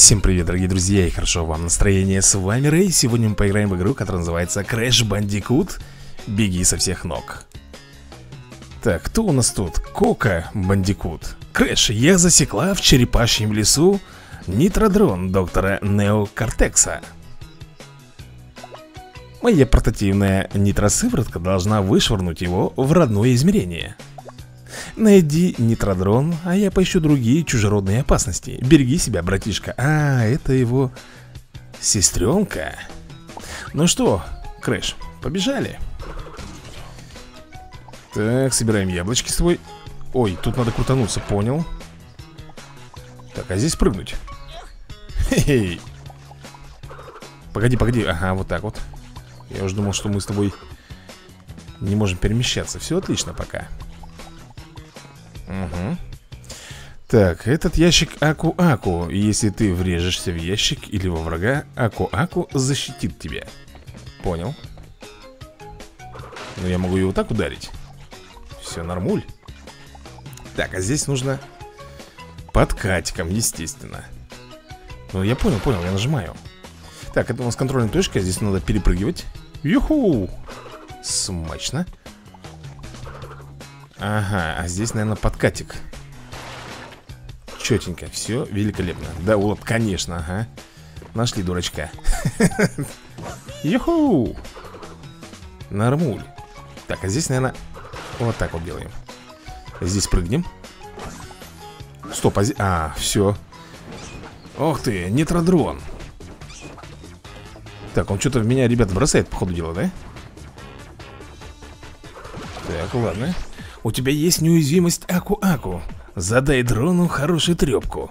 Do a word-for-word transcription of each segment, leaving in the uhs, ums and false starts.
Всем привет, дорогие друзья, и хорошо вам настроение. С вами Рэй. Сегодня мы поиграем в игру, которая называется Crash Bandicoot. Беги со всех ног. Так, кто у нас тут? Кока Бандикут. Крэш, я засекла в черепашьем лесу нитродрон доктора Нео Кортекса. Моя портативная нитросыворотка должна вышвырнуть его в родное измерение. Найди нитродрон, а я поищу другие чужеродные опасности. Береги себя, братишка. А, это его сестренка. Ну что, Крэш, побежали. Так, собираем яблочки свой. Ой, тут надо крутануться, понял. Так, а здесь прыгнуть. Хе-хей. Погоди, погоди, ага, вот так вот. Я уже думал, что мы с тобой не можем перемещаться. Все отлично пока. Угу. Так, этот ящик Аку-Аку. Если ты врежешься в ящик или во врага, Аку-Аку защитит тебя. Понял. Ну, я могу его так ударить. Все нормуль. Так, а здесь нужно под катиком, естественно. Ну, я понял, понял, я нажимаю. Так, это у нас контрольная точка. Здесь надо перепрыгивать. Юху! Смачно. Ага, а здесь, наверное, подкатик. Четенько, все великолепно. Да вот, конечно, ага. Нашли дурачка. Юху! Нормуль. Так, а здесь, наверное, вот так вот делаем. Здесь прыгнем. Стоп, а здесь... А, все. Ох ты, нитродрон. Так, он что-то в меня, ребят, бросает, по ходу дела, да? Так, ладно. У тебя есть неуязвимость Аку-Аку. Задай дрону хорошую трепку.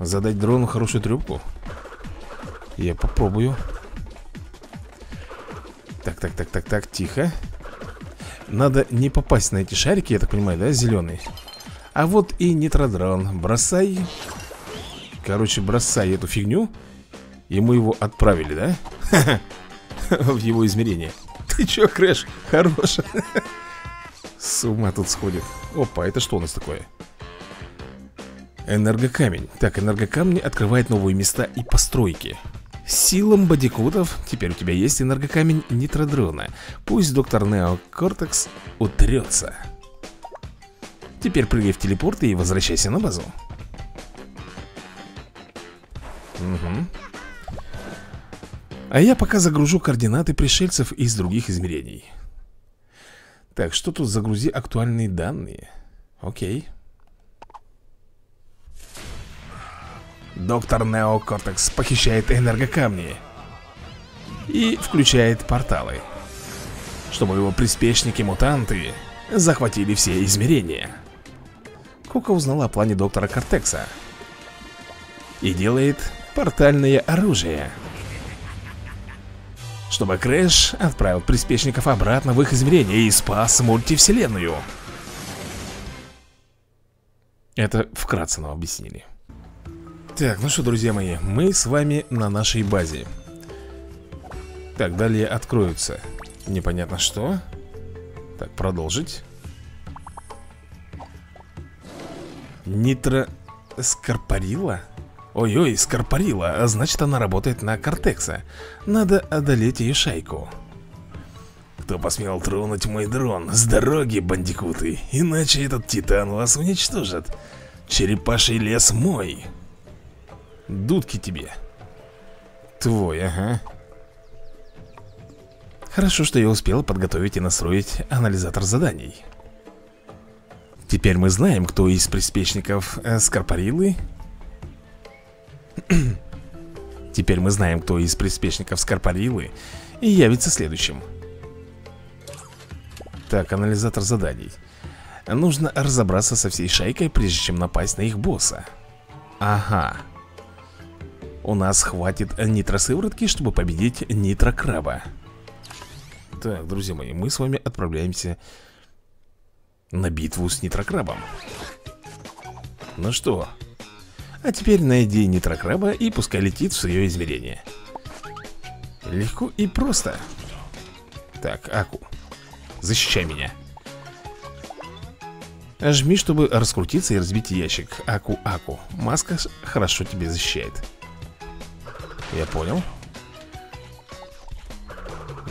Задать дрону хорошую трепку? Я попробую. Так, так, так, так, так, тихо. Надо не попасть на эти шарики, я так понимаю, да, зеленый. А вот и нитродрон. Бросай. Короче, бросай эту фигню. И мы его отправили, да? Ха-ха. В его измерение. Ты че, Крэш? Хорош. С ума тут сходит. Опа, это что у нас такое? Энергокамень. Так, энергокамень открывает новые места и постройки. Силам бодикутов теперь у тебя есть энергокамень нитродрона. Пусть доктор Нео Кортекс утрется. Теперь прыгай в телепорт и возвращайся на базу. Угу. А я пока загружу координаты пришельцев из других измерений. Так, что тут? Загрузи актуальные данные. Окей. Доктор Нео Кортекс похищает энергокамни и включает порталы, чтобы его приспешники-мутанты захватили все измерения. Кока узнала о плане доктора Кортекса и делает портальное оружие, чтобы Крэш отправил приспешников обратно в их измерение и спас мультивселенную. Это вкратце нам объяснили. Так, ну что, друзья мои, мы с вами на нашей базе. Так, далее откроются непонятно что. Так, продолжить. Нитро Скорпорила? Ой-ой, Скорпорила, значит, она работает на Кортекса. Надо одолеть ее шайку. Кто посмел тронуть мой дрон? С дороги, бандикуты, иначе этот титан вас уничтожит. Черепаший лес мой. Дудки тебе. Твой, ага. Хорошо, что я успел подготовить и настроить анализатор заданий. Теперь мы знаем, кто из приспешников Скорпорилы. Теперь мы знаем, кто из приспешников Скорпорилы и явится следующим. Так, анализатор заданий. Нужно разобраться со всей шайкой, прежде чем напасть на их босса. Ага. У нас хватит нитросыворотки, чтобы победить нитрокраба. Так, друзья мои, мы с вами отправляемся на битву с нитрокрабом. Ну что? А теперь найди нитрокраба и пускай летит в свое измерение. Легко и просто. Так, Аку, защищай меня. Жми, чтобы раскрутиться и разбить ящик. Аку-Аку. Маска хорошо тебе защищает. Я понял.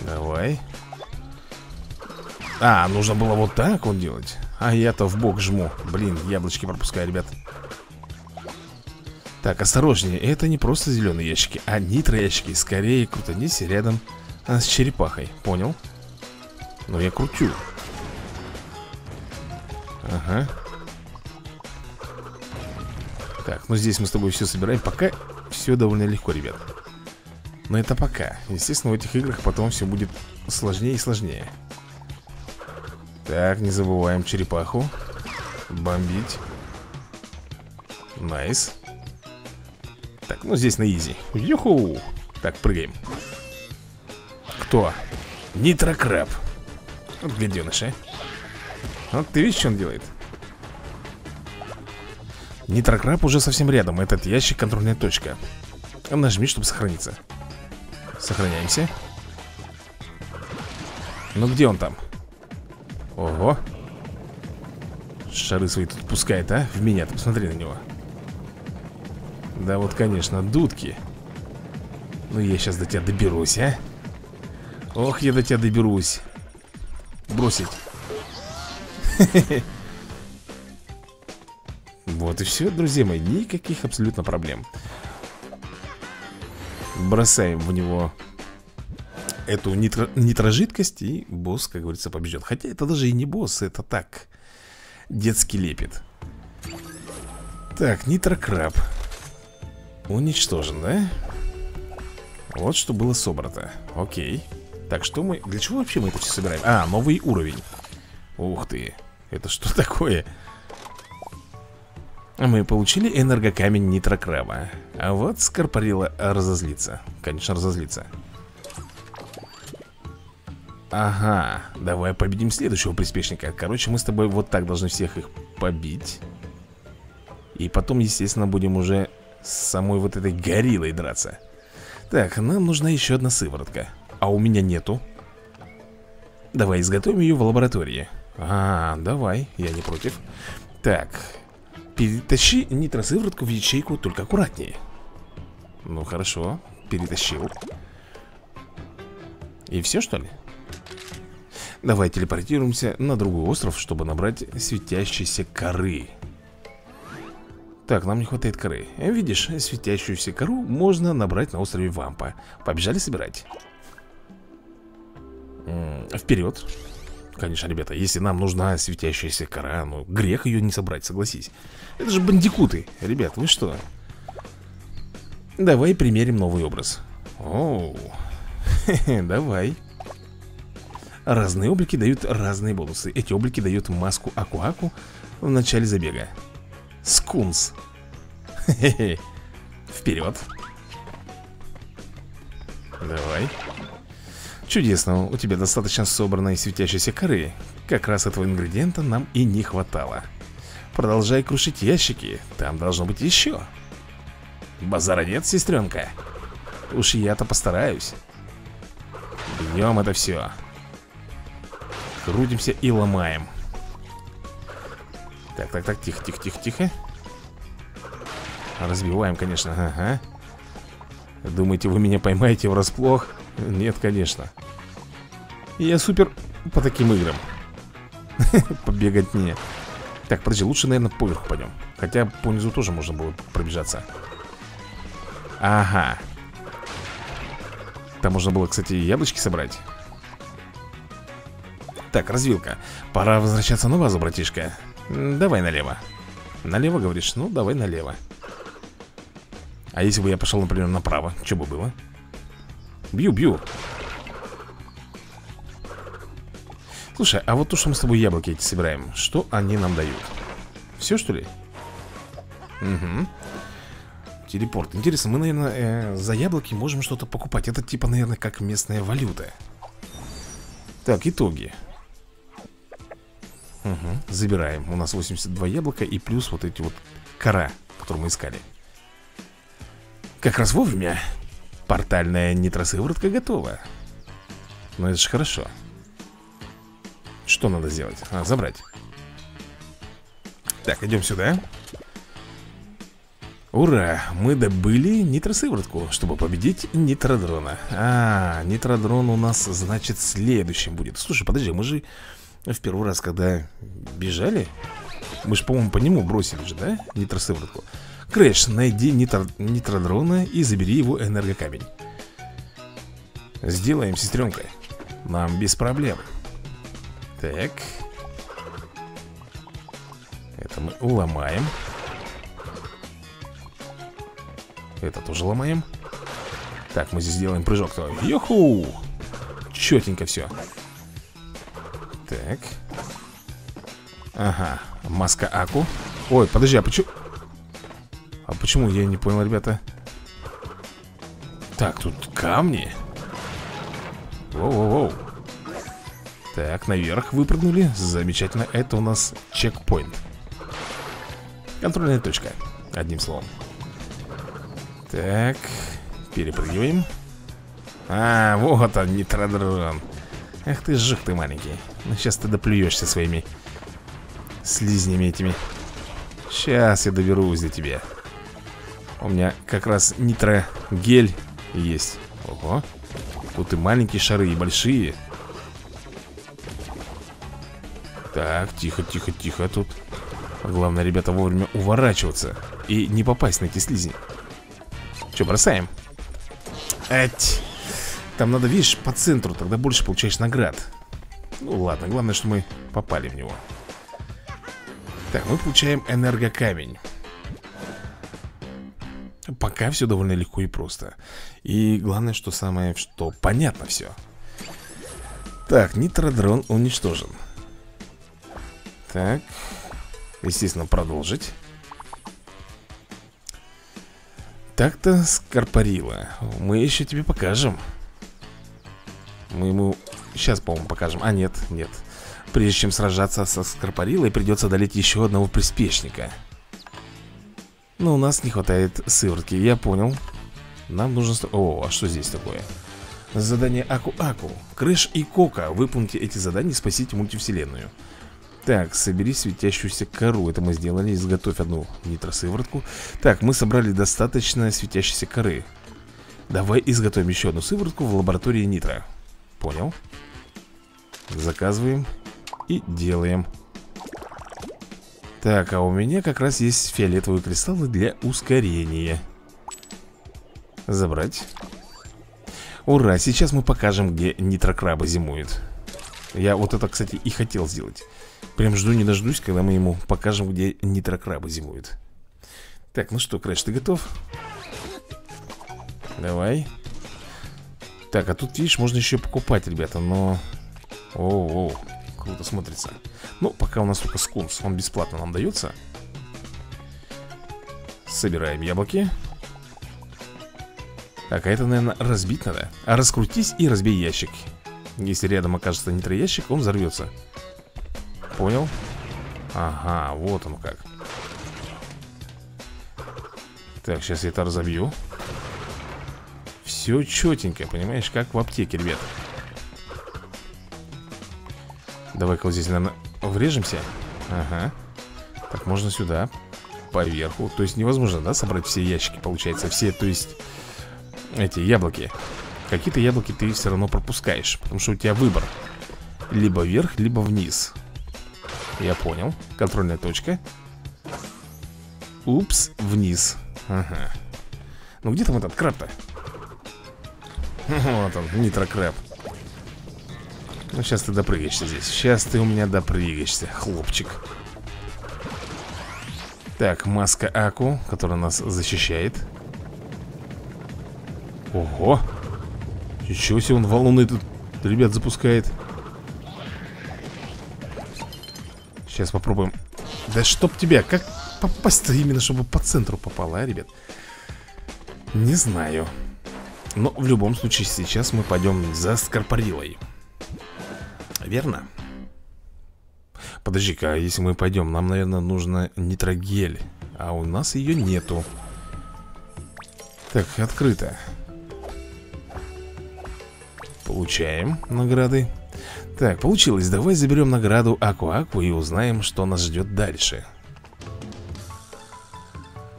Давай. А, нужно было вот так вот делать. А я-то в бок жму. Блин, яблочки пропускаю, ребят. Так, осторожнее. Это не просто зеленые ящики, а нитро-ящики. Скорее крутанись рядом с черепахой. Понял? Но я кручу. Ага. Так, ну здесь мы с тобой все собираем. Пока все довольно легко, ребят. Но это пока. Естественно, в этих играх потом все будет сложнее и сложнее. Так, не забываем черепаху бомбить. Найс. Так, ну здесь на изи. Юху. Так, прыгаем. Кто? Нитрокраб. Вот гаденыш, а. Вот ты видишь, что он делает? Нитрокраб уже совсем рядом. Этот ящик — контрольная точка. Нажми, чтобы сохраниться. Сохраняемся. Ну где он там? Ого. Шары свои тут пускает, а? В меня, ты посмотри на него. Да вот, конечно, дудки. Ну я сейчас до тебя доберусь, а? Ох, я до тебя доберусь. Бросить. Вот и все, друзья мои. Никаких абсолютно проблем. Бросаем в него эту нитро... нитрожидкость. И босс, как говорится, побежден. Хотя это даже и не босс, это так, детский лепет. Так, нитрокраб уничтожен, да? Вот что было собрано. Окей. Так, что мы... Для чего вообще мы это все собираем? А, новый уровень. Ух ты, это что такое? Мы получили энергокамень нитрокраба. А вот Скорпорила разозлится. Конечно, разозлится. Ага, давай победим следующего приспешника. Короче, мы с тобой вот так должны всех их побить. И потом, естественно, будем уже с самой вот этой гориллой драться. Так, нам нужна еще одна сыворотка. А у меня нету. Давай изготовим ее в лаборатории. А, давай, я не против. Так, перетащи нитросыворотку в ячейку, только аккуратнее. Ну хорошо, перетащил. И все, что ли? Давай телепортируемся на другой остров, чтобы набрать светящейся коры. Так, нам не хватает коры. Видишь, светящуюся кору можно набрать на острове Вампа. Побежали собирать. Вперед. Конечно, ребята, если нам нужна светящаяся кора, ну, грех ее не собрать, согласись. Это же бандикуты, ребят, вы что? Давай примерим новый образ. Оу. Хе-хе, давай. Разные облики дают разные бонусы. Эти облики дают маску Аку-Аку в начале забега. Скунс. Хе-хе. Вперед. Давай. Чудесно, у тебя достаточно собранной светящейся коры. Как раз этого ингредиента нам и не хватало. Продолжай крушить ящики, там должно быть еще. Базара нет, сестренка. Уж я-то постараюсь. Бьем это все. Крутимся и ломаем. Так, так, так, тихо, тихо, тихо, тихо. Разбиваем, конечно, ага. Думаете, вы меня поймаете врасплох? Нет, конечно. Я супер по таким играм. Побегать не. Так, подожди, лучше, наверное, поверху пойдем. Хотя по низу тоже можно было пробежаться. Ага. Там можно было, кстати, яблочки собрать. Так, развилка. Пора возвращаться на базу, братишка. Давай налево. Налево, говоришь? Ну, давай налево. А если бы я пошел, например, направо, что бы было? Бью-бью. Слушай, а вот то, что мы с тобой яблоки эти собираем, что они нам дают? Все, что ли? Угу. Телепорт. Интересно, мы, наверное, э, за яблоки можем что-то покупать. Это типа, наверное, как местная валюта. Так, итоги. Угу. Забираем. У нас восемьдесят два яблока и плюс вот эти вот кора, которые мы искали. Как раз вовремя. Портальная нитросыворотка готова. Но это же хорошо. Что надо сделать? А, забрать. Так, идем сюда. Ура, мы добыли нитросыворотку, чтобы победить нитродрона. А, нитродрон у нас, значит, следующим будет. Слушай, подожди, мы же в первый раз, когда бежали, мы же, по-моему, по нему бросили же, да, нитросыворотку. Крэш, найди нитро... нитродрона и забери его энергокамень. Сделаем, сестренка. Нам без проблем. Так. Это мы уломаем. Это тоже ломаем. Так, мы здесь делаем прыжок. Йоху! Четенько все. Так. Ага, маска Аку. Ой, подожди, а почему... А почему, я не понял, ребята. Так, тут камни. Воу-воу-воу. Так, наверх выпрыгнули. Замечательно, это у нас чекпоинт. Контрольная точка, одним словом. Так, перепрыгиваем. А, вот он, нитродрон. Ах ты, жук ты маленький. Ну, сейчас ты доплюешься своими слизнями этими. Сейчас я доберусь до тебя. У меня как раз нитрогель есть. Ого. Тут и маленькие шары, и большие. Так, тихо, тихо, тихо тут. Главное, ребята, вовремя уворачиваться и не попасть на эти слизни. Че, бросаем? Эть. Там надо, видишь, по центру, тогда больше получаешь наград. Ну ладно, главное, что мы попали в него. Так, мы получаем энергокамень. Пока все довольно легко и просто. И главное, что самое, что понятно все. Так, нитродрон уничтожен. Так. Естественно, продолжить. Так-то Скорпорила. Мы еще тебе покажем. Мы ему сейчас, по-моему, покажем. А, нет, нет. Прежде чем сражаться со Скорпорилой, придется одолеть еще одного приспешника. Но у нас не хватает сыворотки, я понял. Нам нужно... О, а что здесь такое? Задание Аку-Аку. Крэш и Кока, выполните эти задания и спасите мультивселенную. Так, собери светящуюся кору. Это мы сделали, изготовь одну нитросыворотку. Так, мы собрали достаточно светящейся коры. Давай изготовим еще одну сыворотку в лаборатории нитро. Понял. Заказываем и делаем. Так, а у меня как раз есть фиолетовые кристаллы для ускорения. Забрать. Ура, сейчас мы покажем, где нитрокрабы зимуют. Я вот это, кстати, и хотел сделать. Прям жду не дождусь, когда мы ему покажем, где нитрокрабы зимуют. Так, ну что, Крэш, ты готов? Давай. Так, а тут, видишь, можно еще покупать, ребята, но... О-о-о, круто смотрится. Ну, пока у нас только скунс, он бесплатно нам дается. Собираем яблоки. Так, а это, наверное, разбить надо. А раскрутись и разбей ящик. Если рядом окажется нитроящик, он взорвется. Понял? Ага, вот он как. Так, сейчас я это разобью. Все четенько, понимаешь, как в аптеке, ребят. Давай-ка вот здесь, наверное, врежемся. Ага. Так, можно сюда. Поверху. То есть невозможно, да, собрать все ящики, получается. Все, то есть, эти яблоки. Какие-то яблоки ты все равно пропускаешь, потому что у тебя выбор. Либо вверх, либо вниз. Я понял. Контрольная точка. Упс, вниз. Ага. Ну где там этот краб-то? Вот он, нитрокраб. Ну сейчас ты допрыгаешься здесь. Сейчас ты у меня допрыгаешься, хлопчик. Так, маска Аку, которая нас защищает. Ого. Ничего себе, он валуны тут, ребят, запускает. Сейчас попробуем. Да чтоб тебя, как попасть-то именно, чтобы по центру попало, а, ребят? Не знаю. Но в любом случае сейчас мы пойдем за Скорпорилой. Верно? Подожди-ка, а если мы пойдем, нам, наверное, нужно нитрогель. А у нас ее нету. Так, открыто. Получаем награды. Так, получилось. Давай заберем награду Аку-Аку и узнаем, что нас ждет дальше.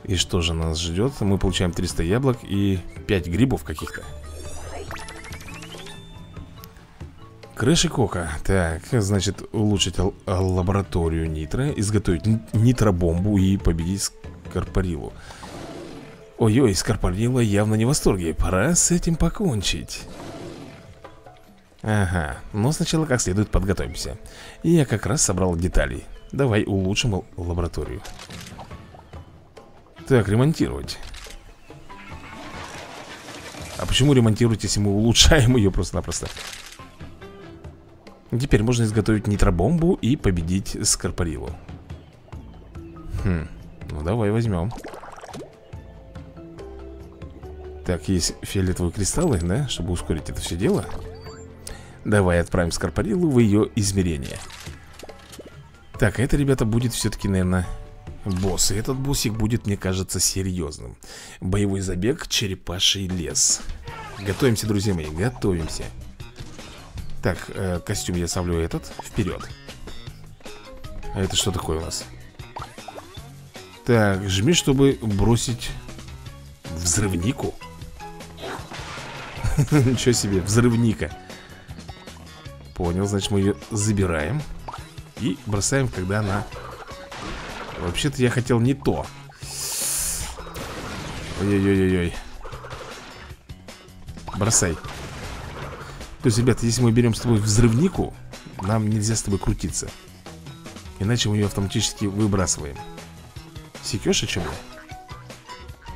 И что же нас ждет? Мы получаем триста яблок и пять грибов каких-то. Крэш и Кока. Так, значит, улучшить лабораторию Нитро, изготовить нитробомбу и победить Скорпорилу. Ой-ой, Скорпорила явно не в восторге. Пора с этим покончить. Ага, но сначала как следует подготовимся. Я как раз собрал детали. Давай улучшим лабораторию. Так, ремонтировать. А почему ремонтировать, если мы улучшаем ее просто-напросто? Теперь можно изготовить нитробомбу и победить Скорпорилу. Хм, ну давай возьмем. Так, есть фиолетовые кристаллы, да? Чтобы ускорить это все дело. Давай отправим Скорпорилу в ее измерение. Так, это, ребята, будет все-таки, наверное, босс. И этот боссик будет, мне кажется, серьезным. Боевой забег, черепаший лес. Готовимся, друзья мои, готовимся. Так, э, костюм я ставлю этот. Вперед. А это что такое у нас? Так, жми, чтобы бросить взрывнику. Ничего себе, взрывника. Понял, значит мы ее забираем и бросаем, когда она... Вообще-то я хотел не то. Ой-ой-ой-ой. Бросай. То есть, ребята, если мы берем с тобой взрывнику, нам нельзя с тобой крутиться. Иначе мы ее автоматически выбрасываем. Секешь о чем я?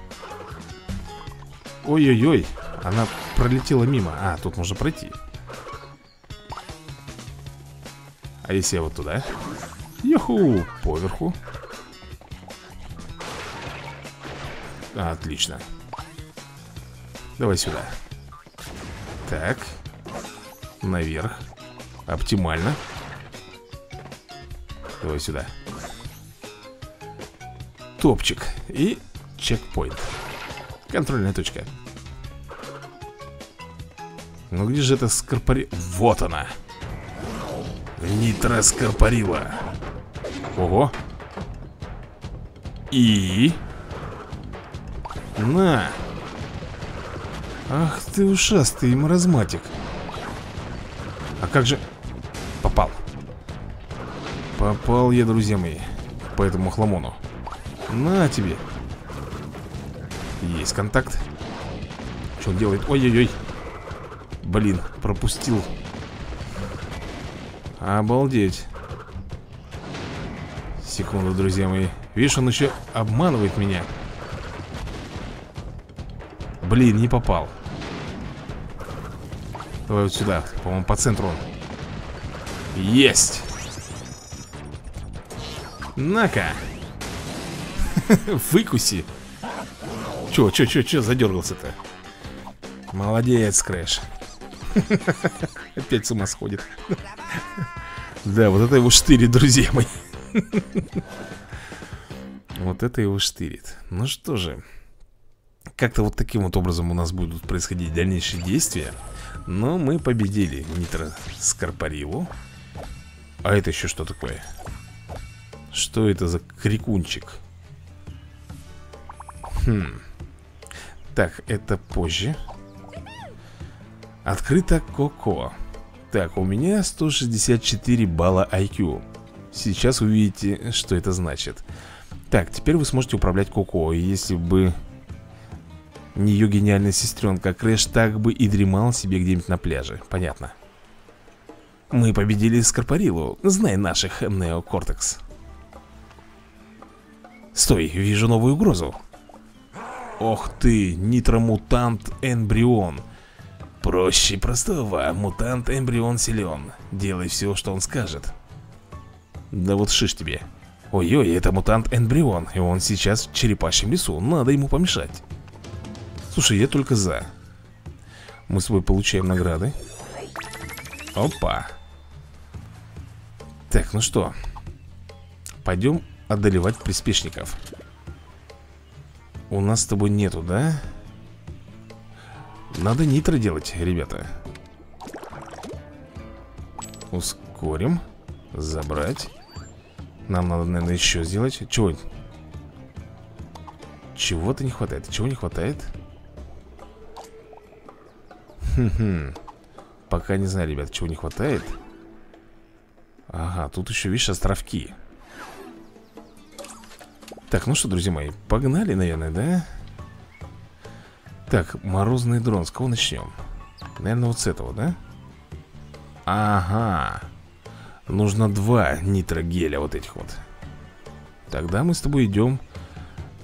Ой-ой-ой. Она пролетела мимо. А, тут можно пройти. А если я вот туда? Юху! Поверху. Отлично. Давай сюда. Так. Наверх. Оптимально. Давай сюда. Топчик. И чекпоинт. Контрольная точка. Ну где же это Скорпори... Вот она. Нитро Скорпорила. Ого. И... На. Ах ты ушастый маразматик. А как же... Попал. Попал я, друзья мои, по этому хламону. На тебе. Есть контакт. Что он делает? Ой-ой-ой. Блин, пропустил. Обалдеть. Секунду, друзья мои. Видишь, он еще обманывает меня. Блин, не попал. Давай вот сюда. По-моему, по центру он. Есть. На-ка. Выкуси. Че, че, че, че задергался-то? Молодец, Крэш. Опять с ума сходит. Да, вот это его штырит, друзья мои. Вот это его штырит. Ну что же. Как-то вот таким вот образом у нас будут происходить дальнейшие действия. Но мы победили Нитро Скорпорилу. А это еще что такое? Что это за крикунчик? Хм. Так, это позже. Открыто Коко. Так, у меня сто шестьдесят четыре балла ай кью. Сейчас увидите, что это значит. Так, теперь вы сможете управлять Коко. И если бы не ее гениальная сестренка, Крэш так бы и дремал себе где-нибудь на пляже. Понятно. Мы победили Скорпорилу. Знай наших, Неокортекс. Стой, вижу новую угрозу. Ох ты, Нитромутант Эмбрион. Проще простого, мутант Эмбрион силен. Делай все, что он скажет. Да вот шиш тебе. Ой-ой, это мутант Эмбрион. И он сейчас в черепашьем лесу. Надо ему помешать. Слушай, я только за. Мы с тобой получаем награды. Опа. Так, ну что. Пойдем одолевать приспешников. У нас с тобой нету, да? Надо нитро делать, ребята. Ускорим. Забрать. Нам надо, наверное, еще сделать. Чего? Чего-то не хватает. Чего не хватает? Хм-хм. Пока не знаю, ребят, чего не хватает. Ага, тут еще, видишь, островки. Так, ну что, друзья мои, погнали, наверное, да? Так, морозный дрон, с кого начнем? Наверное, вот с этого, да? Ага. Нужно два нитрогеля вот этих вот. Тогда мы с тобой идем.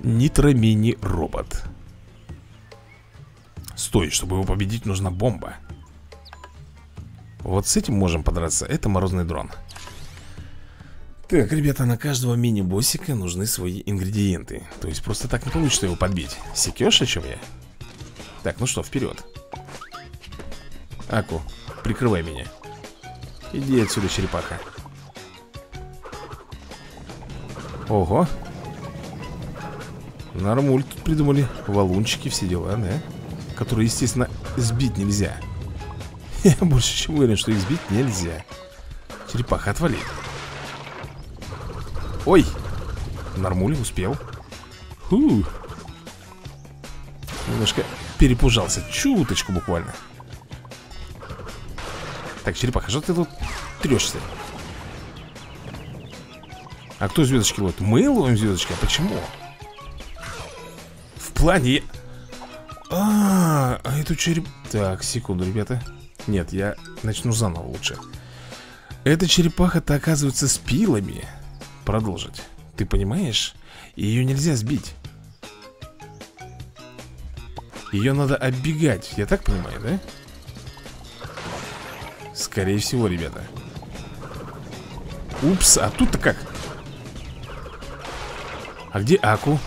Нитромини-робот. Стой, чтобы его победить, нужна бомба. Вот с этим можем подраться. Это морозный дрон. Так, ребята, на каждого мини-боссика нужны свои ингредиенты. То есть просто так не получится его подбить. Секешь, о чем я? Так, ну что, вперед. Аку, прикрывай меня. Иди отсюда, черепаха. Ого. Нормуль тут придумали. Валунчики, все дела, да? Которые, естественно, сбить нельзя. Я больше чем уверен, что их сбить нельзя. Черепаха, отвали. Ой! Нормуль успел. Ху. Немножко перепужался. Чуточку буквально. Так, черепаха, что ты тут трешься? А кто звездочки ловит? Мы ловим звездочки? А почему? В плане... А, -а, -а, а эту череп... Так, секунду, ребята. Нет, я начну заново лучше. Эта черепаха-то, оказывается, с пилами. Продолжить. Ты понимаешь? Ее нельзя сбить. Ее надо оббегать. Я так понимаю, да? Скорее всего, ребята. Упс, а тут-то как? А где Аку?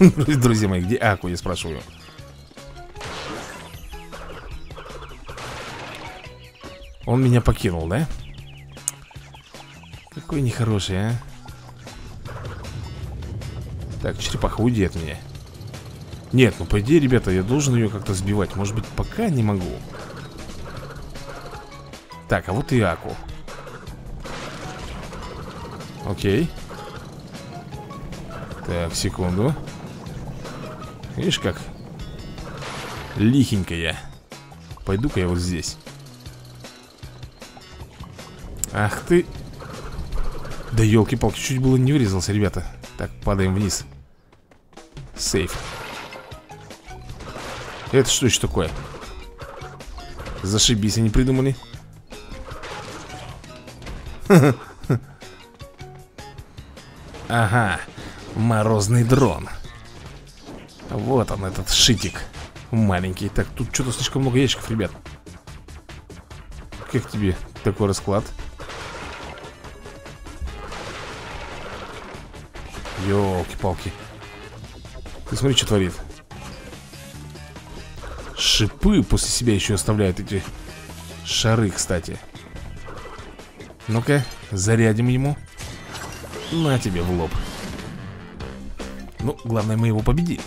Друзья мои, где Аку, я спрашиваю. Он меня покинул, да? Какой нехороший, а. Так, черепаха, уйди от меня. Нет, ну по идее, ребята, я должен ее как-то сбивать. Может быть, пока не могу. Так, а вот и Аку. Окей. Так, секунду. Видишь как? Лихенько я. Пойду-ка я вот здесь. Ах ты. Да елки-палки, чуть было не врезался, ребята. Так, падаем вниз. Сейф. Это что еще такое? Зашибись, они придумали. Ага. Морозный дрон. Вот он, этот шитик. Маленький. Так, тут что-то слишком много ящиков, ребят. Как тебе такой расклад? Ёлки-палки. Ты смотри, что творит. Шипы после себя еще оставляют эти шары, кстати. Ну-ка, зарядим ему. На тебе в лоб. Ну, главное, мы его победили.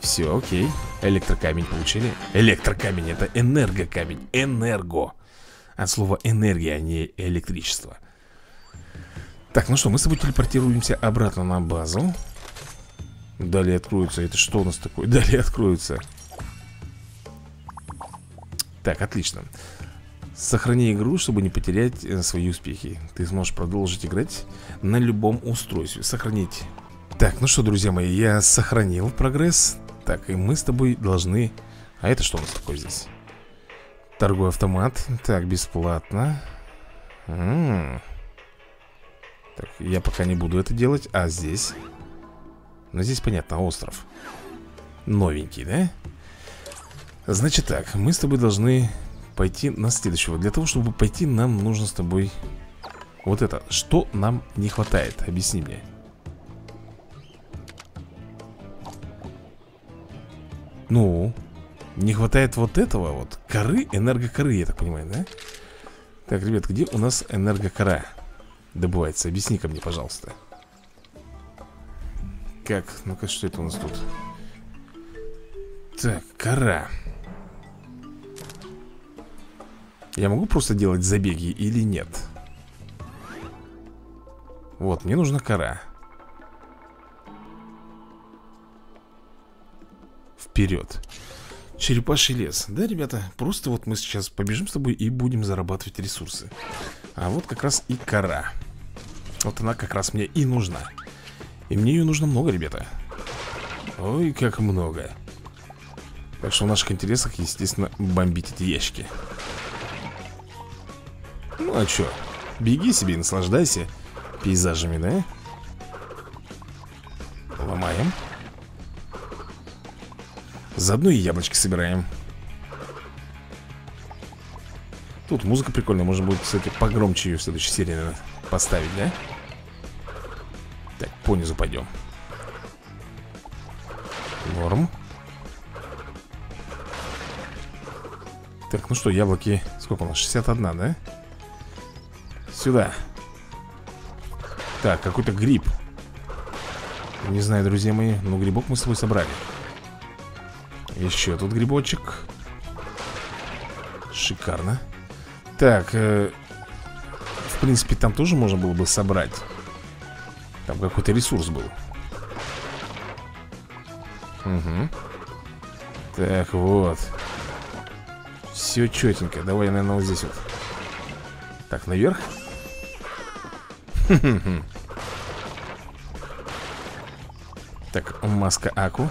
Все, окей. Электрокамень получили. Электрокамень — это энергокамень. Энерго. От слова энергия, а не электричество. Так, ну что, мы с тобой телепортируемся обратно на базу. Далее откроется. Это что у нас такое? Далее откроется. Так, отлично. Сохрани игру, чтобы не потерять свои успехи. Ты сможешь продолжить играть на любом устройстве. Сохранить. Так, ну что, друзья мои, я сохранил прогресс. Так, и мы с тобой должны... А это что у нас такое здесь? Торговый автомат. Так, бесплатно. М-м-м. Так, я пока не буду это делать. А здесь? Ну, здесь, понятно, остров. Новенький, да? Значит так, мы с тобой должны... пойти на следующего. Для того, чтобы пойти, нам нужно с тобой вот это. Что нам не хватает? Объясни мне. Ну, не хватает вот этого вот. Коры, энергокоры, я так понимаю, да? Так, ребят, где у нас энергокора добывается? Объясни-ка мне, пожалуйста. Как? Ну-ка, что это у нас тут? Так, кора. Я могу просто делать забеги или нет? Вот, мне нужна кора. вперед. Черепаший лес. Да, ребята, просто вот мы сейчас побежим с тобой и будем зарабатывать ресурсы. А вот как раз и кора. Вот она как раз мне и нужна. И мне ее нужно много, ребята. Ой, как много. Так что в наших интересах, естественно, бомбить эти ящики. Ну а чё, беги себе и наслаждайся пейзажами, да? Ломаем. Заодно и яблочки собираем. Тут музыка прикольная, можно будет, кстати, погромче ее в следующей серии, наверное, поставить, да? Так, понизу пойдем. Норм. Так, ну что, яблоки, сколько у нас? шестьдесят один, да? Сюда. Так, какой-то гриб. Не знаю, друзья мои, но грибок мы с собой собрали. Еще тут грибочек. Шикарно. Так, э, в принципе, там тоже можно было бы собрать. Там какой-то ресурс был. Угу. Так, вот. Все четенько. Давай, наверное, вот здесь вот. Так, наверх. Так, маска Аку.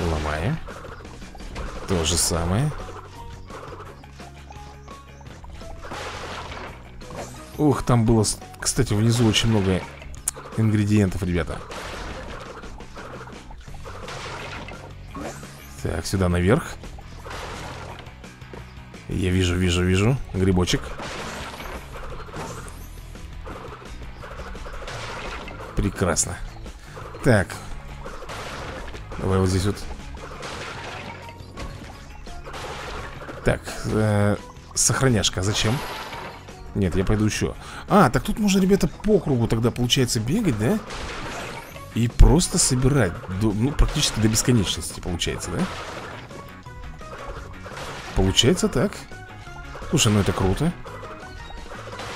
Ломаем. То же самое. Ух, там было, кстати, внизу очень много ингредиентов, ребята. Так, сюда наверх. Я вижу, вижу, вижу. Грибочек. Прекрасно. Так. Давай вот здесь вот. Так, э, сохраняшка. Зачем? Нет, я пойду еще. А, так тут можно, ребята, по кругу тогда, получается, бегать, да? И просто собирать до, ну, практически до бесконечности, получается, да? Получается так. Слушай, ну это круто.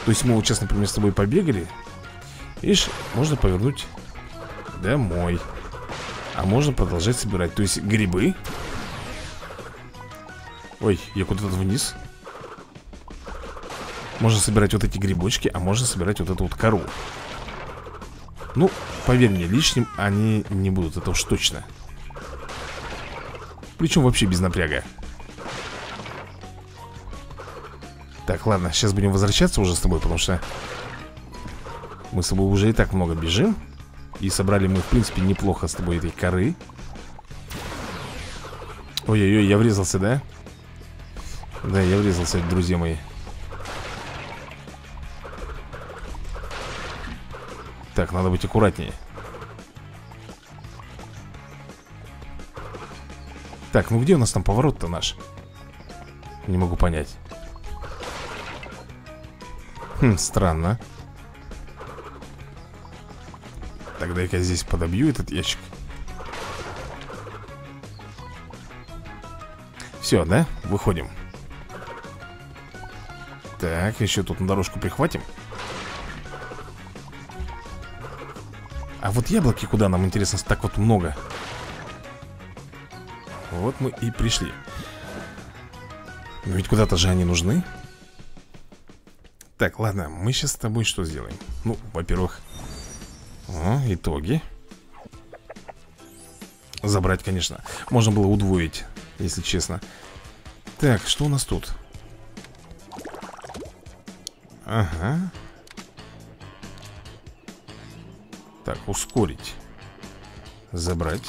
То есть мы вот сейчас, например, с тобой побегали. Видишь, можно повернуть домой. А можно продолжать собирать. То есть грибы. Ой, я куда-то вниз. Можно собирать вот эти грибочки, а можно собирать вот эту вот кору. Ну, поверь мне, лишним они не будут. Это уж точно. Причем вообще без напряга. Так, ладно, сейчас будем возвращаться уже с тобой, потому что мы с тобой уже и так много бежим. И собрали мы, в принципе, неплохо с тобой этой коры. Ой-ой-ой, я врезался, да? Да, я врезался, друзья мои. Так, надо быть аккуратнее. Так, ну где у нас там поворот-то наш? Не могу понять. Хм, странно. Тогда я здесь подобью этот ящик. Все, да? Выходим. Так, еще тут на дорожку прихватим. А вот яблоки куда нам, интересно, так вот много? Вот мы и пришли. Но ведь куда-то же они нужны. Так, ладно, мы сейчас с тобой что сделаем? Ну, во-первых, о, итоги. Забрать, конечно. Можно было удвоить, если честно. Так, что у нас тут? Ага. Так, ускорить. Забрать.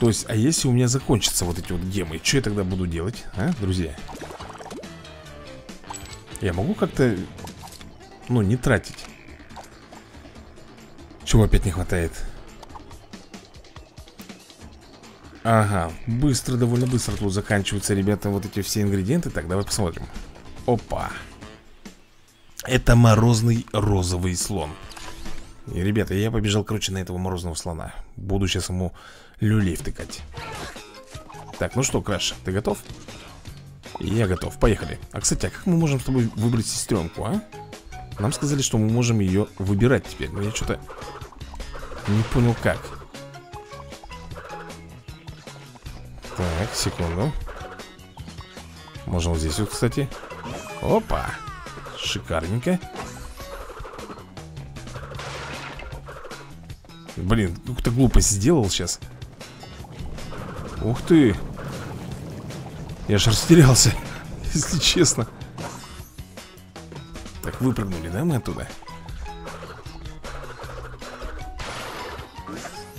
То есть, а если у меня закончатся вот эти вот гемы, что я тогда буду делать, а, друзья? Я могу как-то, ну, не тратить. Чего опять не хватает? Ага, быстро, довольно быстро тут заканчиваются, ребята, вот эти все ингредиенты. Так, давай посмотрим. Опа. Это морозный розовый слон. И, ребята, я побежал, короче, на этого морозного слона. Буду сейчас ему люлей втыкать. Так, ну что, Краш, ты готов? Я готов, поехали. А, кстати, а как мы можем с тобой выбрать сестренку, а? Нам сказали, что мы можем ее выбирать теперь. Но я что-то не понял как. Так, секунду. Можно вот здесь вот, кстати. Опа. Шикарненько. Блин, какую-то глупость сделал сейчас. Ух ты. Я же растерялся, если честно. Так, выпрыгнули, да, мы оттуда?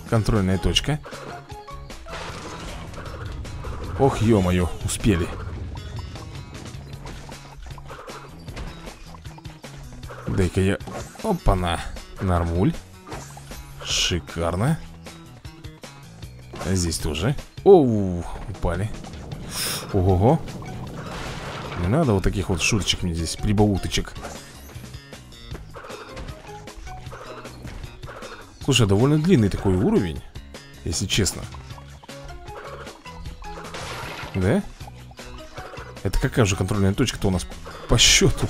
Контрольная точка. Ох, ё-моё, успели. Дай-ка я... Опа-на. Нормуль. Шикарно. А здесь тоже. Оу, упали. Ого-го. Не надо вот таких вот шурочек мне здесь, прибауточек. Слушай, довольно длинный такой уровень, если честно. Да? Это какая же контрольная точка-то у нас по счету?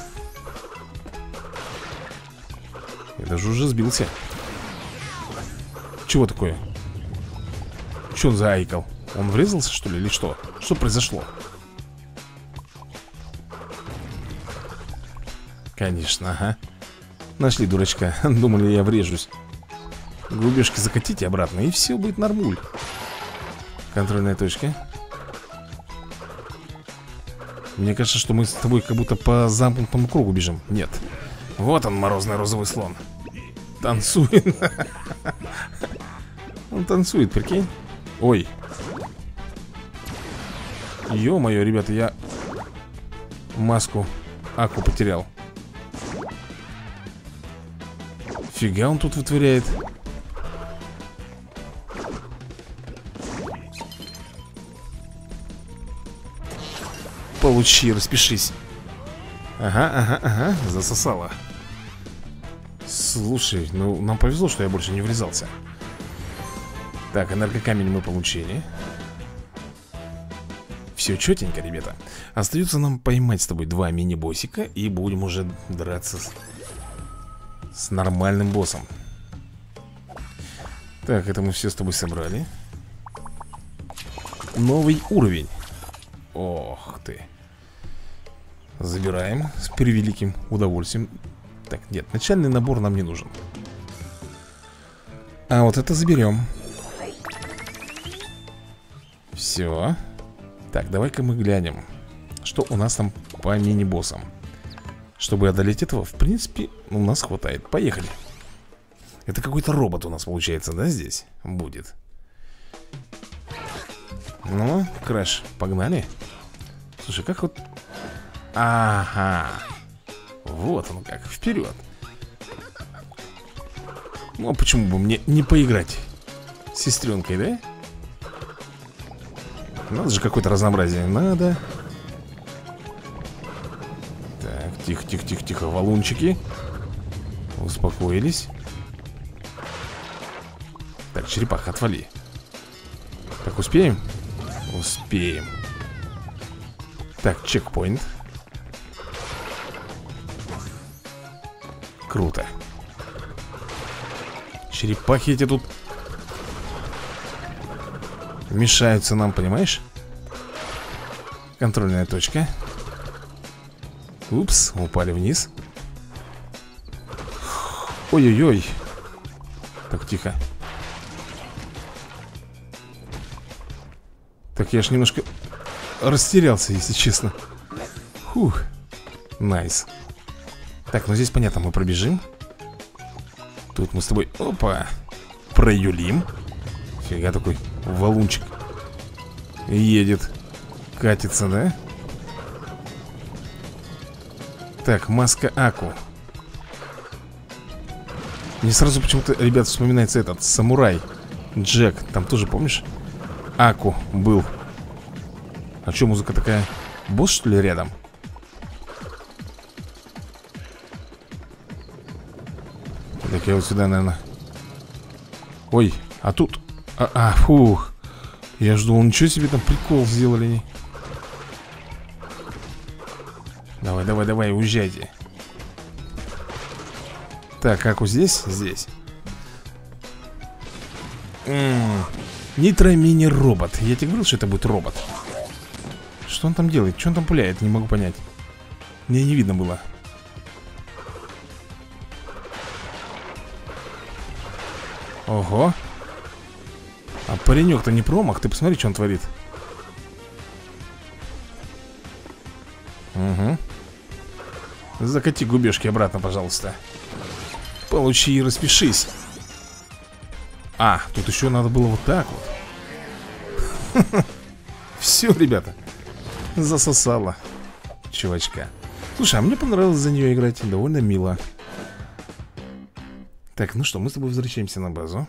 Я даже уже сбился. Чего такое? Че он заайкал? Он врезался, что ли, или что? Что произошло? Конечно, ага. Нашли дурачка. Думали, я врежусь. Глубежки закатите обратно, и все будет нормуль. Контрольная точка. Мне кажется, что мы с тобой как будто по замкнутому кругу бежим. Нет. Вот он, морозный розовый слон. Танцует. Он танцует, прикинь. Ой. Ё-моё, ребята, я маску Аку потерял. Фига он тут вытворяет. Получи, распишись. Ага, ага, ага, засосало. Слушай, ну нам повезло, что я больше не врезался. Так, энергокамень мы получили. Все четенько, ребята. Остается нам поймать с тобой два мини-боссика, и будем уже драться с... с нормальным боссом. Так, это мы все с тобой собрали. Новый уровень. Ох ты. Забираем с превеликим удовольствием. Так, нет, начальный набор нам не нужен. А вот это заберем. Все. Так, давай-ка мы глянем, что у нас там по мини-боссам. Чтобы одолеть этого, в принципе, у нас хватает. Поехали. Это какой-то робот у нас получается, да, здесь? Будет. Ну, Крэш, погнали. Слушай, как вот... Ага. Вот он как, вперед. Ну, а почему бы мне не поиграть с сестренкой, да? Надо же какое-то разнообразие. Надо. Так, тихо-тихо-тихо-тихо. Валунчики. Успокоились. Так, черепаха, отвали. Так, успеем? Успеем. Так, чекпоинт. Круто. Черепахи эти тут мешаются нам, понимаешь? Контрольная точка. Упс, упали вниз. Ой-ой-ой. Так, тихо. Так, я ж немножко растерялся, если честно. Фух. Найс. Так, ну здесь понятно, мы пробежим. Тут мы с тобой, опа, проюлим. Фига такой валунчик едет, катится, да? Так, маска Аку. Мне сразу почему-то, ребят, вспоминается этот Самурай Джек. Там тоже, помнишь, Аку был. А что музыка такая? Босс, что ли, рядом? Так, я вот сюда, наверное. Ой, а тут... А, а, фух. Я жду, ничего себе там прикол сделали. Давай, давай, давай, уезжайте. Так, Аку здесь? Здесь. Нитромини-робот. Я тебе говорил, что это будет робот. Что он там делает? Что он там пуляет? Не могу понять. Мне не видно было. Ого. А паренек-то не промах. Ты посмотри, что он творит. Угу. Закати губежки обратно, пожалуйста. Получи и распишись. А, тут еще надо было вот так вот. Все, ребята. Засосало чувачка. Слушай, а мне понравилось за нее играть. Довольно мило. Так, ну что, мы с тобой возвращаемся на базу.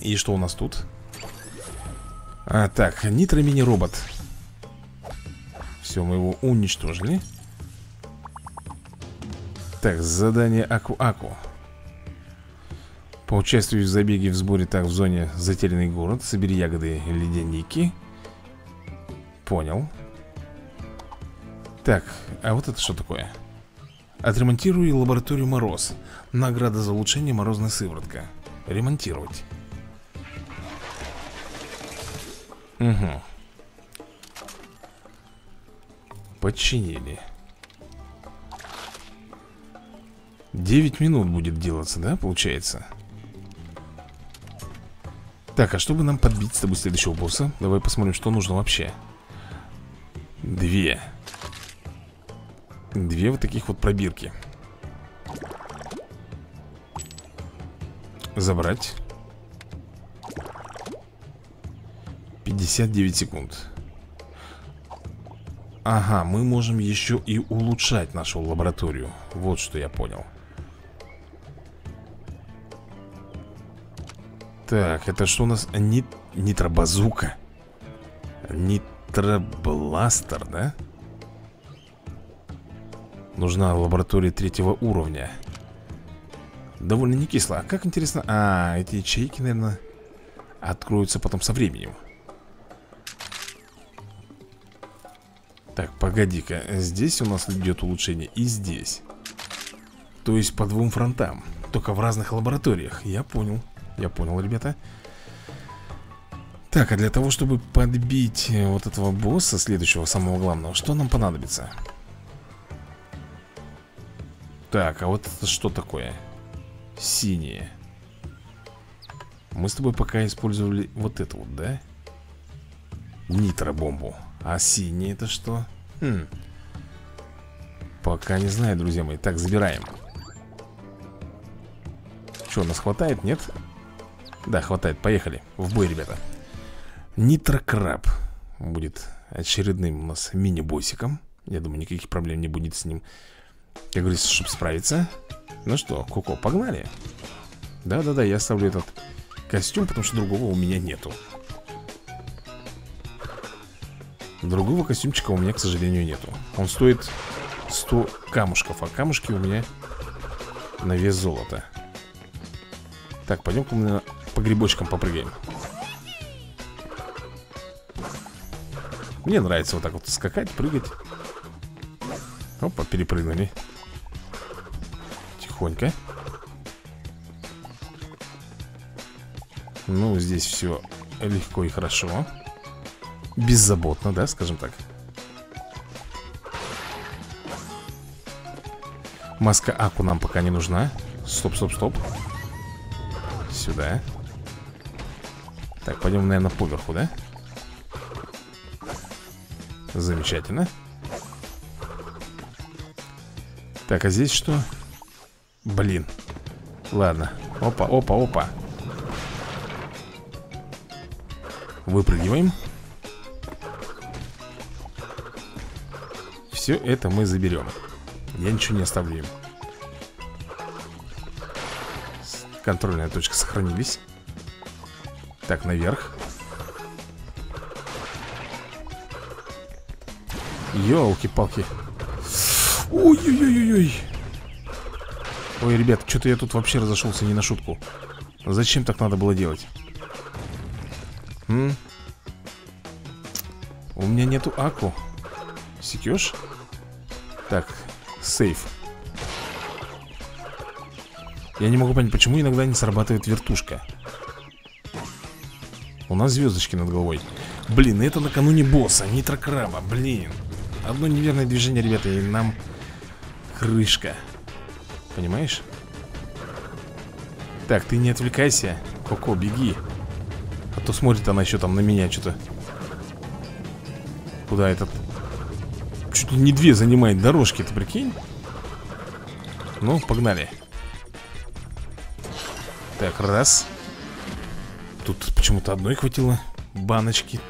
И что у нас тут? А, так, нитромини-робот. Все, мы его уничтожили. Так, задание Аку-Аку. Поучаствуй в забеге в сборе. Так, в зоне Затерянный город. Собери ягоды ледяники. Понял. Так, а вот это что такое? Отремонтируй лабораторию Мороз. Награда за улучшение морозная сыворотка. Ремонтировать. Угу. Подчинили. девять минут будет делаться, да, получается? Так, а чтобы нам подбить с тобой следующего босса, давай посмотрим, что нужно вообще. Две. Две вот таких вот пробирки. Забрать. пятьдесят девять секунд. Ага, мы можем еще и улучшать нашу лабораторию. Вот что я понял. Так, это что у нас? Нит... Нитробазука. Нитробластер, да? Нужна лаборатория третьего уровня. Довольно не кисло. А как интересно... А, эти ячейки, наверное, откроются потом со временем. Так, погоди-ка. Здесь у нас идет улучшение. И здесь. То есть по двум фронтам. Только в разных лабораториях. Я понял. Я понял, ребята. Так, а для того, чтобы подбить вот этого босса, следующего, самого главного, что нам понадобится? Так, а вот это что такое? Синие. Мы с тобой пока использовали вот это вот, да? Нитробомбу. А синие это что? Хм. Пока не знаю, друзья мои. Так, забираем. Что, нас хватает? Нет? Да, хватает. Поехали. В бой, ребята. Нитрокраб будет очередным у нас мини-боссиком. Я думаю, никаких проблем не будет с ним. Как говорится, чтобы справиться. Ну что, Коко, погнали. Да-да-да, я оставлю этот костюм, потому что другого у меня нету. Другого костюмчика у меня, к сожалению, нету. Он стоит сто камушков. А камушки у меня на вес золота. Так, пойдем-ка мы по грибочкам попрыгаем. Мне нравится вот так вот скакать, прыгать. Опа, перепрыгнули. Тихонько. Ну, здесь все легко и хорошо. Беззаботно, да, скажем так. Маска Аку нам пока не нужна. Стоп, стоп, стоп. Сюда. Так, пойдем, наверное, поверху, да? Замечательно. Так, а здесь что? Блин. Ладно. Опа, опа, опа. Выпрыгиваем. Все это мы заберем. Я ничего не оставлю им. Контрольная точка сохранились. Так, наверх. Ёлки-палки. Ой-ой-ой-ой-ой. Ой, ребят, что-то я тут вообще разошелся не на шутку. Зачем так надо было делать? М? У меня нету Аку. Секешь? Так, сейф. Я не могу понять, почему иногда не срабатывает вертушка. У нас звездочки над головой. Блин, это накануне босса, нитрокраба, блин. Одно неверное движение, ребята, и нам крышка. Понимаешь? Так, ты не отвлекайся. Коко, беги. А то смотрит она еще там на меня что-то. Куда этот? Чуть ли не две занимает дорожки, ты прикинь? Ну, погнали. Так, раз. Тут почему-то одной хватило баночки.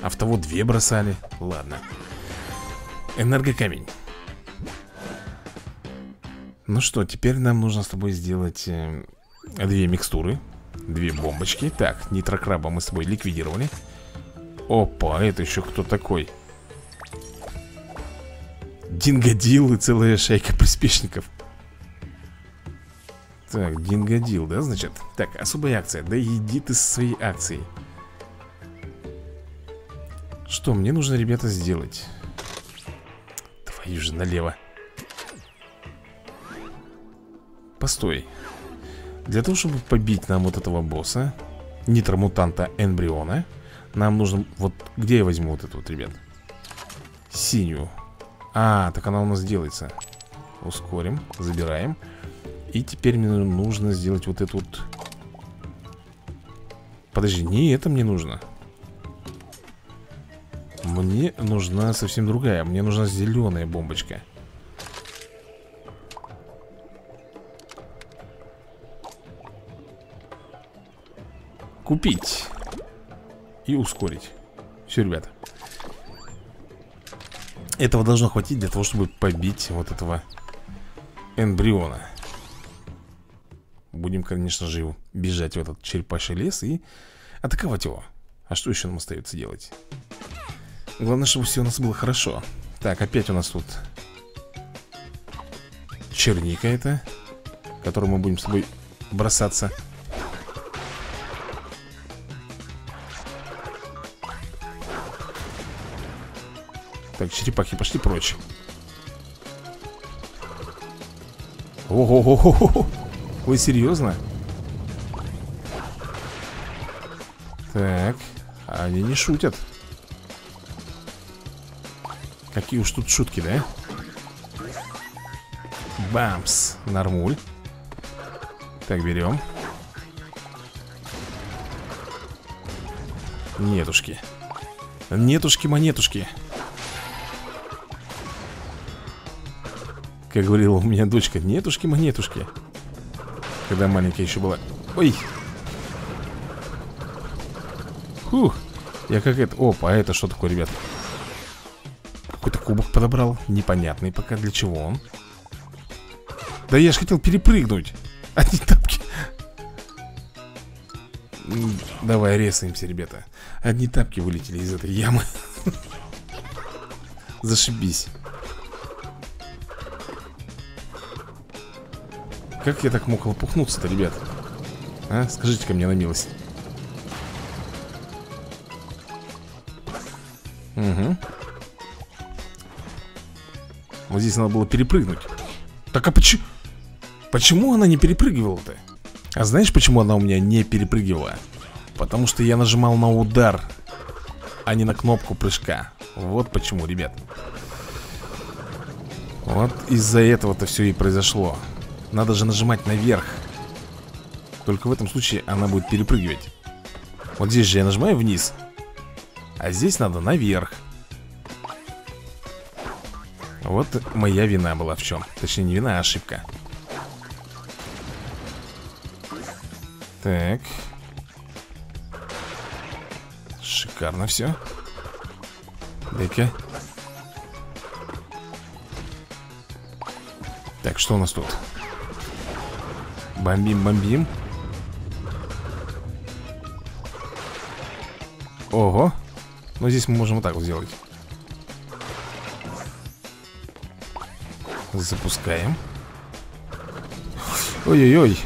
А в того две бросали. Ладно. Энергокамень. Ну что, теперь нам нужно с тобой сделать э, две микстуры. Две бомбочки. Так, нитрокраба мы с тобой ликвидировали. Опа, это еще кто такой? Дингодил и целая шайка приспешников. Так, Дингодил, да, значит? Так, особая акция. Да иди ты со своей акцией. Что мне нужно, ребята, сделать? Твою же налево. Постой. Для того, чтобы побить нам вот этого босса, нитромутанта Эмбриона, нам нужно... Вот где я возьму вот эту вот, ребят? Синюю. А, так она у нас делается. Ускорим, забираем. И теперь мне нужно сделать вот эту вот... Подожди, не это мне нужно. Мне нужна совсем другая. Мне нужна зеленая бомбочка. Купить. И ускорить. Все, ребята. Этого должно хватить для того, чтобы побить вот этого Эмбриона. Будем, конечно же, бежать в этот черепаший лес и атаковать его. А что еще нам остается делать? Главное, чтобы все у нас было хорошо. Так, опять у нас тут черника это, которую мы будем с тобой бросаться. Так, черепахи, пошли прочь. Ого-го-го-го-го. Ой, серьезно? Так, они не шутят. Какие уж тут шутки, да? Бамс, нормуль. Так, берем. Нетушки. Нетушки-монетушки. Как говорила у меня дочка, нетушки-монетушки. Когда маленькая еще была. Ой. Фух. Я как это... Опа, а это что такое, ребят? Какой-то кубок подобрал. Непонятный пока, для чего он. Да я же хотел перепрыгнуть. Одни тапки. Давай резаемся, ребята. Одни тапки вылетели из этой ямы. Зашибись. Как я так мог лопухнуться-то, ребят? А? Скажите-ка мне на милость. Угу. Вот здесь надо было перепрыгнуть. Так, а почему... Почему она не перепрыгивала-то? А знаешь, почему она у меня не перепрыгивала? Потому что я нажимал на удар, а не на кнопку прыжка. Вот почему, ребят. Вот из-за этого-то все и произошло. Надо же нажимать наверх. Только в этом случае она будет перепрыгивать. Вот здесь же я нажимаю вниз, а здесь надо наверх. Вот моя вина была в чем. Точнее, не вина, а ошибка. Так. Шикарно все. Дай-ка. Так, что у нас тут? Бомбим, бомбим. Ого. Ну здесь мы можем вот так вот сделать. Запускаем. Ой-ой-ой.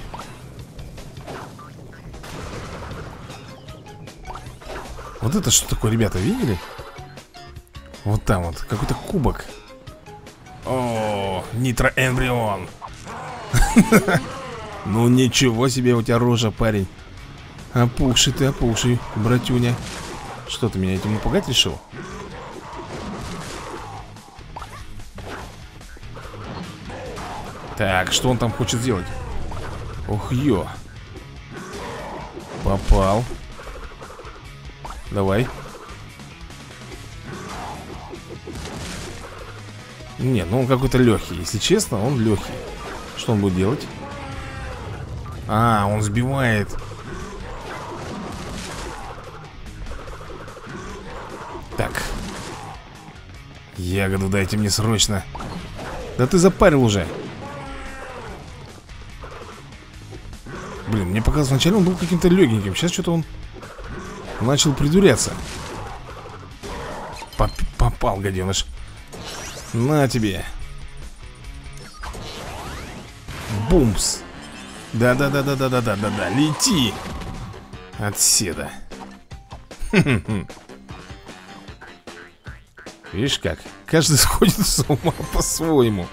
Вот это что такое, ребята, видели? Вот там вот, какой-то кубок. О, нитроэмбрион. Ну ничего себе у тебя рожа, парень. Опухший ты, опухший, братюня. Что ты меня этим напугать решил? Так, что он там хочет сделать? Ох, ё. Попал. Давай. Не, ну он какой-то легкий. Если честно, он легкий. Что он будет делать? А, он сбивает. Так. Ягоду дайте мне срочно. Да ты запарил уже. Блин, мне показалось, вначале он был каким-то легеньким. Сейчас что-то он начал придуряться. Поп Попал, гаденыш. На тебе. Бумс. Да-да-да-да-да-да-да-да-да. Лети. Отседа. Видишь как? Каждый сходит с ума по-своему.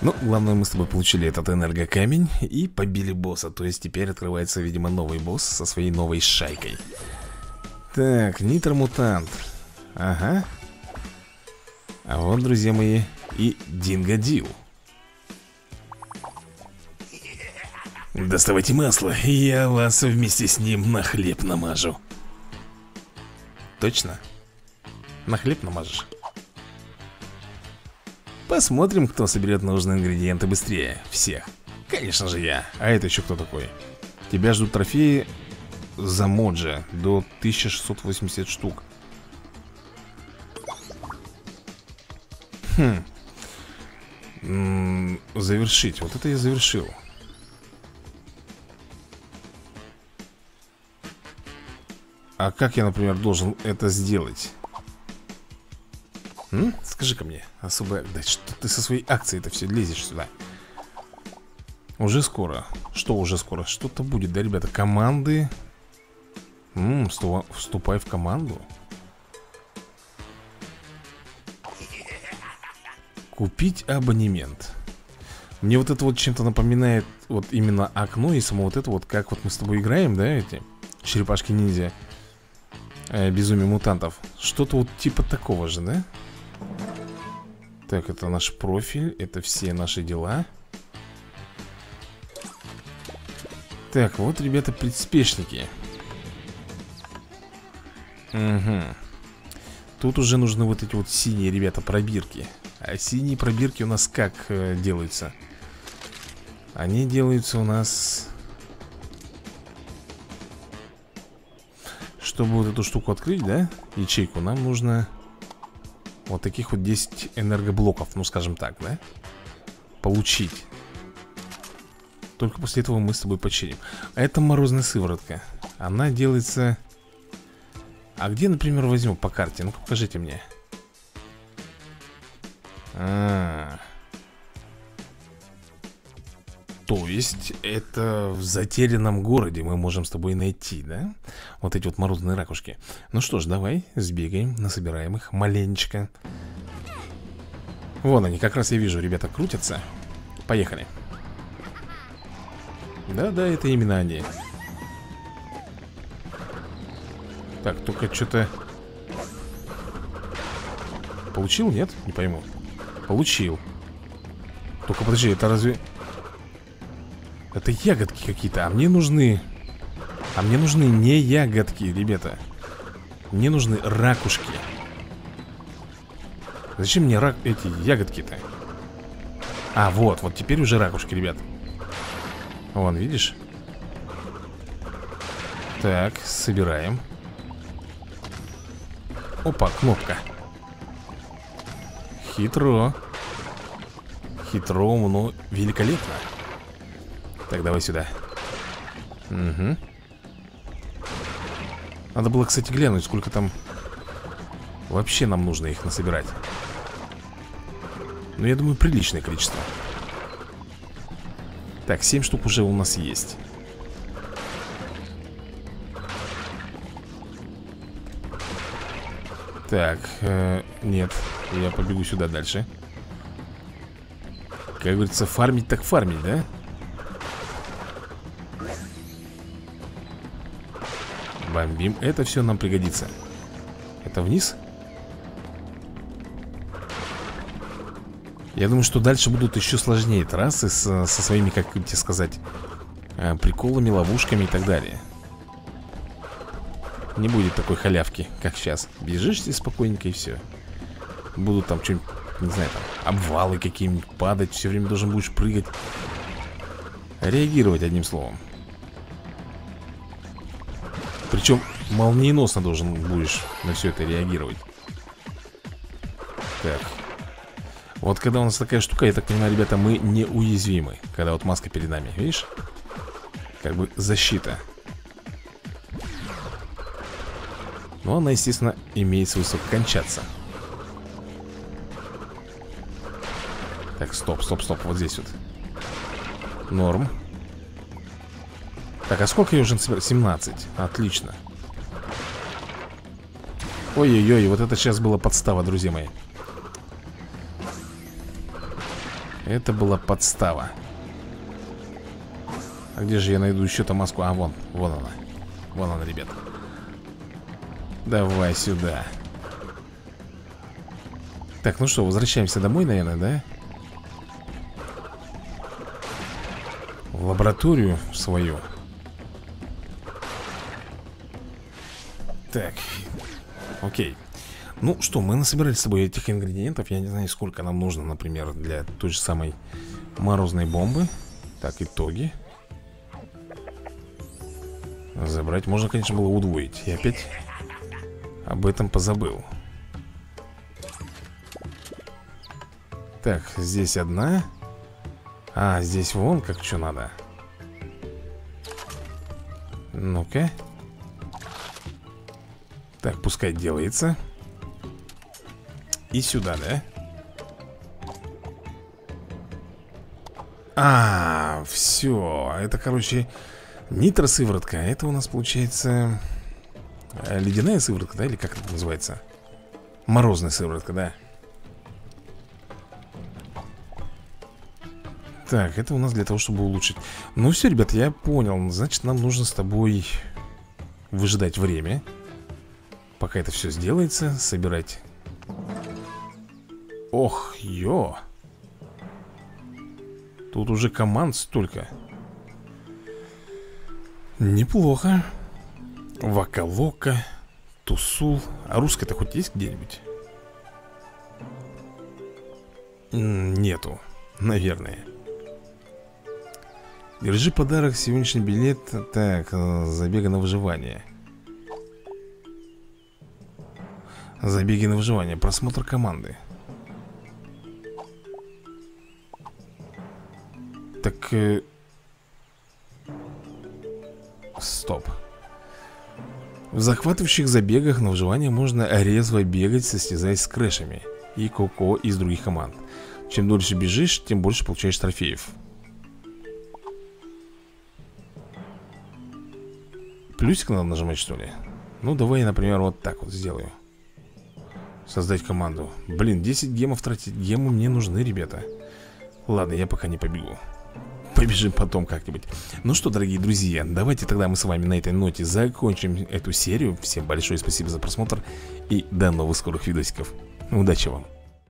Ну, главное, мы с тобой получили этот энергокамень и побили босса. То есть теперь открывается, видимо, новый босс со своей новой шайкой. Так, нитромутант. Ага. А вот, друзья мои, и Дингодил. Доставайте масло, я вас вместе с ним на хлеб намажу. Точно? На хлеб намажешь? Посмотрим, кто соберет нужные ингредиенты быстрее всех. Конечно же я. А это еще кто такой? Тебя ждут трофеи за моджа до тысячи шестисот восьмидесяти штук. Хм. М-м, завершить. Вот это я завершил. А как я, например, должен это сделать? Скажи-ка мне, особо... Да что ты со своей акцией-то все лезешь сюда? Уже скоро. Что уже скоро? Что-то будет, да, ребята? Команды. М-м, вступай в команду. Купить абонемент. Мне вот это вот чем-то напоминает. Вот именно окно и само вот это вот. Как вот мы с тобой играем, да, эти черепашки-ниндзя, э, безумие мутантов. Что-то вот типа такого же, да? Так, это наш профиль, это все наши дела. Так, вот, ребята, приспешники. Угу. Тут уже нужны вот эти вот синие, ребята, пробирки. А синие пробирки у нас как э, делаются? Они делаются у нас... Чтобы вот эту штуку открыть, да? Ячейку, нам нужно... Вот таких вот десять энергоблоков, ну скажем так, да? Получить. Только после этого мы с тобой починим. А это морозная сыворотка. Она делается... А где, например, возьму по карте? Ну-ка, покажите мне. А-а-а. То есть это в затерянном городе мы можем с тобой найти, да? Вот эти вот морозные ракушки. Ну что ж, давай сбегаем, насобираем их маленечко. Вон они, как раз я вижу, ребята крутятся. Поехали. Да-да, это именно они. Так, только что-то... Получил, нет? Не пойму. Получил. Только подожди, это разве... Это ягодки какие-то, а мне нужны... А мне нужны не ягодки, ребята. Мне нужны ракушки. Зачем мне рак... эти ягодки-то? А, вот, вот теперь уже ракушки, ребят. Вон, видишь? Так, собираем. Опа, кнопка. Хитро. Хитро, но великолепно. Так, давай сюда. Угу. Надо было, кстати, глянуть, сколько там вообще нам нужно их насобирать. Ну, я думаю, приличное количество. Так, семь штук уже у нас есть. Так, э, нет, я побегу сюда дальше. Как говорится, фармить так фармить, да? бомбим. Это все нам пригодится. Это вниз? Я думаю, что дальше будут еще сложнее трассы со, со своими, как тебе сказать, приколами, ловушками и так далее. Не будет такой халявки, как сейчас. Бежишь ты спокойненько и все. Будут там что-нибудь, не знаю, там обвалы какие-нибудь падать. Все время должен будешь прыгать. Реагировать, одним словом. Причем молниеносно должен будешь на все это реагировать. Так. Вот когда у нас такая штука, я так понимаю, ребята, мы неуязвимы. Когда вот маска перед нами, видишь? Как бы защита. Но она, естественно, имеет свойство кончаться. Так, стоп, стоп, стоп, вот здесь вот. Норм. Так, а сколько я уже собираю? семнадцать. Отлично. Ой-ой-ой, вот это сейчас была подстава, друзья мои. Это была подстава. А где же я найду еще-то маску? А, вон, вон она. Вон она, ребят. Давай сюда. Так, ну что, возвращаемся домой, наверное, да? В лабораторию свою. Так, окей. Ну что, мы насобирали с тобой этих ингредиентов. Я не знаю, сколько нам нужно, например, для той же самой морозной бомбы. Так, итоги. Забрать можно, конечно, было удвоить. Я опять об этом позабыл. Так, здесь одна. А, здесь вон как что надо. Ну-ка. Так, пускай делается. И сюда, да? А, все. Это, короче, нитросыворотка. Это у нас получается ледяная сыворотка, да? Или как это называется? Морозная сыворотка, да. Так, это у нас для того, чтобы улучшить. Ну все, ребят, я понял. Значит, нам нужно с тобой выжидать время, пока это все сделается. Собирать. Ох, ё. Тут уже команд столько. Неплохо. Вакалока, Тусул. А русская-то хоть есть где-нибудь? Нету, наверное. Держи подарок, сегодняшний билет. Так, забега на выживание. Забеги на выживание, просмотр команды. Так, э... стоп. В захватывающих забегах на выживание можно резво бегать, состязаясь с Крэшами и Коко из других команд. Чем дольше бежишь, тем больше получаешь трофеев. Плюсик надо нажимать, что ли? Ну давай я, например, вот так вот сделаю. Создать команду. Блин, десять гемов тратить. Гемы мне нужны, ребята. Ладно, я пока не побегу. Побежим потом как-нибудь. Ну что, дорогие друзья, давайте тогда мы с вами на этой ноте закончим эту серию. Всем большое спасибо за просмотр и до новых скорых видосиков. Удачи вам.